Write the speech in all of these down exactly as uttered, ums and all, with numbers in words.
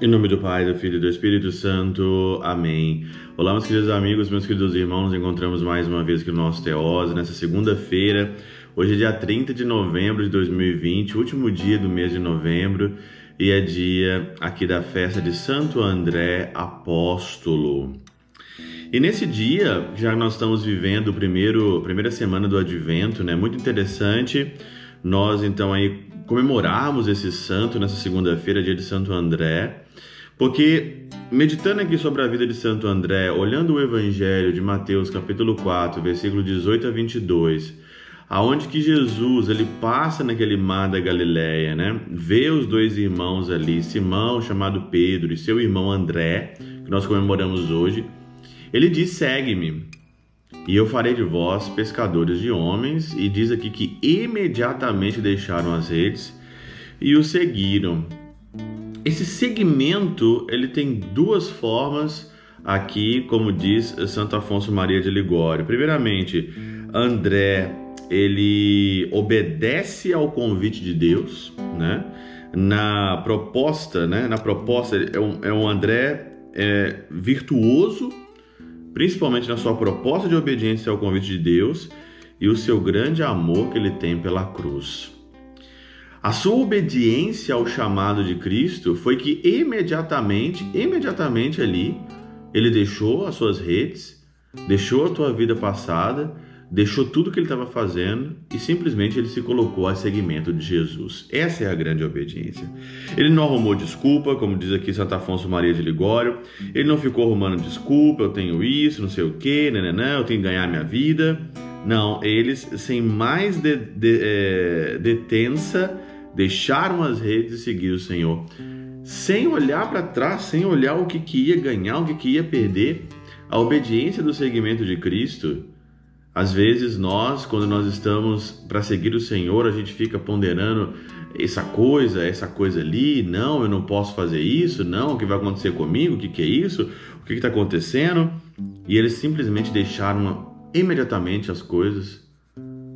Em nome do Pai, do Filho e do Espírito Santo. Amém. Olá, meus queridos amigos, meus queridos irmãos. Nos encontramos mais uma vez aqui no nosso Theosis, nessa segunda-feira. Hoje é dia trinta de novembro de dois mil e vinte, último dia do mês de novembro. E é dia aqui da festa de Santo André Apóstolo. E nesse dia, já nós estamos vivendo o primeiro, a primeira semana do Advento, né? Muito interessante nós, então, aí comemorarmos esse santo nessa segunda-feira, dia de Santo André, porque meditando aqui sobre a vida de Santo André, olhando o Evangelho de Mateus, capítulo quatro, versículo dezoito a vinte e dois, aonde que Jesus, ele passa naquele mar da Galileia, né? Vê os dois irmãos ali, Simão, chamado Pedro, e seu irmão André, que nós comemoramos hoje. Ele diz: segue-me, e eu farei de vós pescadores de homens. E diz aqui que imediatamente deixaram as redes e o seguiram. Esse segmento, ele tem duas formas aqui, como diz Santo Afonso Maria de Ligório. Primeiramente, André, ele obedece ao convite de Deus, né? Na proposta, né? Na proposta, é um, é um André é, virtuoso, principalmente na sua proposta de obediência ao convite de Deus e o seu grande amor que ele tem pela cruz. A sua obediência ao chamado de Cristo foi que imediatamente, imediatamente ali, ele deixou as suas redes, deixou a sua vida passada, deixou tudo que ele estava fazendo e simplesmente ele se colocou a seguimento de Jesus. Essa é a grande obediência. Ele não arrumou desculpa, como diz aqui Santo Afonso Maria de Ligório. Ele não ficou arrumando desculpa, eu tenho isso, não sei o que, eu tenho que ganhar minha vida. Não, eles, sem mais de, de, é, detença, deixaram as redes e seguiram o Senhor, sem olhar para trás, sem olhar o que, que ia ganhar, o que, que ia perder. A obediência do seguimento de Cristo. Às vezes nós, quando nós estamos para seguir o Senhor, a gente fica ponderando essa coisa, essa coisa ali, não, eu não posso fazer isso, não, o que vai acontecer comigo, o que, que é isso, o que está acontecendo? E eles simplesmente deixaram imediatamente as coisas.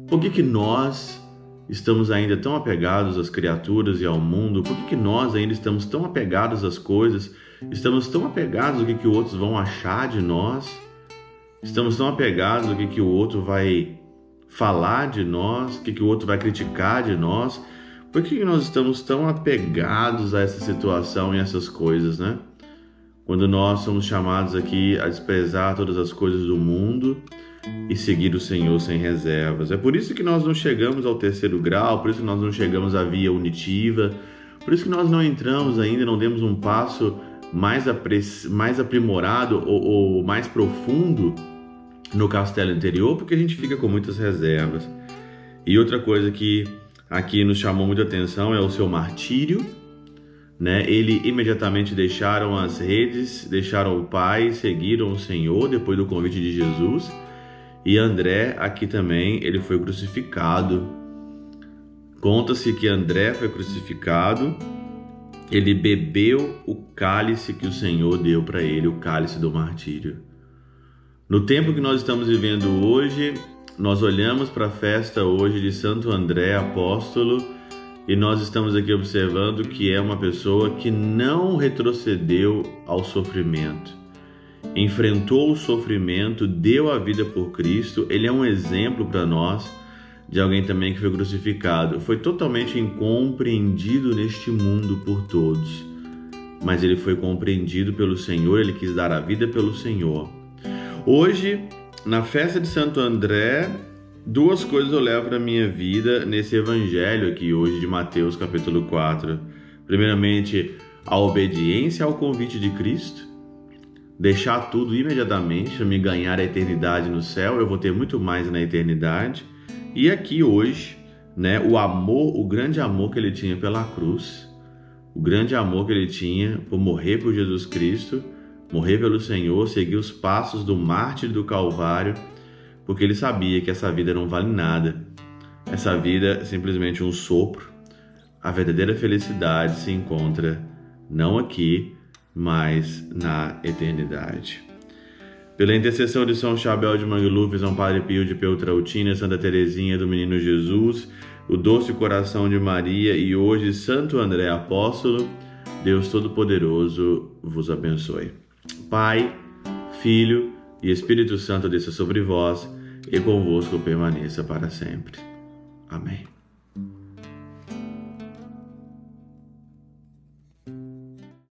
Por que, que nós estamos ainda tão apegados às criaturas e ao mundo? Por que, que nós ainda estamos tão apegados às coisas? Estamos tão apegados ao que, que outros vão achar de nós? Estamos tão apegados ao que, que o outro vai falar de nós, o que, que o outro vai criticar de nós. Por que, que nós estamos tão apegados a essa situação e essas coisas, né? Quando nós somos chamados aqui a desprezar todas as coisas do mundo e seguir o Senhor sem reservas. É por isso que nós não chegamos ao terceiro grau, por isso que nós não chegamos à via unitiva, por isso que nós não entramos ainda, não demos um passo mais, apres... mais aprimorado ou, ou mais profundo no castelo interior, porque a gente fica com muitas reservas. E outra coisa que aqui nos chamou muita atenção é o seu martírio, né? Ele imediatamente deixaram as redes, deixaram o Pai, seguiram o Senhor depois do convite de Jesus. E André aqui também, ele foi crucificado. Conta-se que André foi crucificado, ele bebeu o cálice que o Senhor deu para ele, o cálice do martírio. No tempo que nós estamos vivendo hoje, nós olhamos para a festa hoje de Santo André Apóstolo e nós estamos aqui observando que é uma pessoa que não retrocedeu ao sofrimento. Enfrentou o sofrimento, deu a vida por Cristo. Ele é um exemplo para nós de alguém também que foi crucificado. Foi totalmente incompreendido neste mundo por todos, mas ele foi compreendido pelo Senhor, ele quis dar a vida pelo Senhor. Hoje, na festa de Santo André, duas coisas eu levo na minha vida nesse evangelho aqui hoje de Mateus capítulo quatro. Primeiramente, a obediência ao convite de Cristo, deixar tudo imediatamente, para me ganhar a eternidade no céu, eu vou ter muito mais na eternidade. E aqui hoje, né, o amor, o grande amor que ele tinha pela cruz, o grande amor que ele tinha por morrer por Jesus Cristo, morrer pelo Senhor, seguir os passos do mártir do Calvário, porque ele sabia que essa vida não vale nada. Essa vida é simplesmente um sopro. A verdadeira felicidade se encontra não aqui, mas na eternidade. Pela intercessão de São Chabel de Manglúvio, São Padre Pio de Pietrelcina, Santa Teresinha do Menino Jesus, o doce coração de Maria e hoje Santo André Apóstolo, Deus Todo-Poderoso vos abençoe. Pai, Filho e Espírito Santo desça sobre vós e convosco permaneça para sempre. Amém.